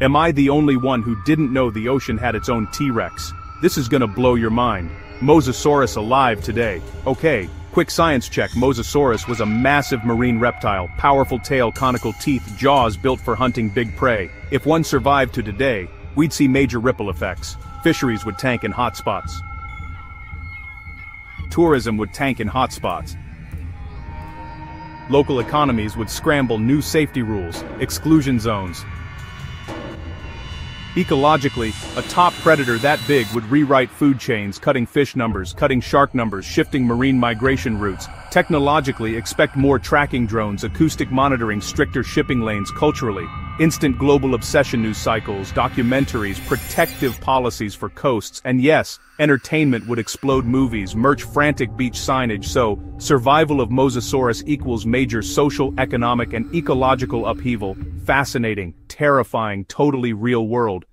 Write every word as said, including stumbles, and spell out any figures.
Am I the only one who didn't know the ocean had its own T-Rex? This is gonna blow your mind. Mosasaurus alive today. Okay, quick science check. Mosasaurus was a massive marine reptile, powerful tail, conical teeth, jaws built for hunting big prey. If one survived to today, we'd see major ripple effects. Fisheries would tank in hotspots. Tourism would tank in hotspots. Local economies would scramble new safety rules, exclusion zones. Ecologically, a top predator that big would rewrite food chains, cutting fish numbers, cutting shark numbers, shifting marine migration routes. Technologically, expect more tracking drones, acoustic monitoring, stricter shipping lanes. Culturally, instant global obsession, news cycles, documentaries, protective policies for coasts, and yes, entertainment would explode. Movies, merch, frantic beach signage. So, survival of Mosasaurus equals major social, economic, and ecological upheaval. Fascinating, terrifying, totally real world.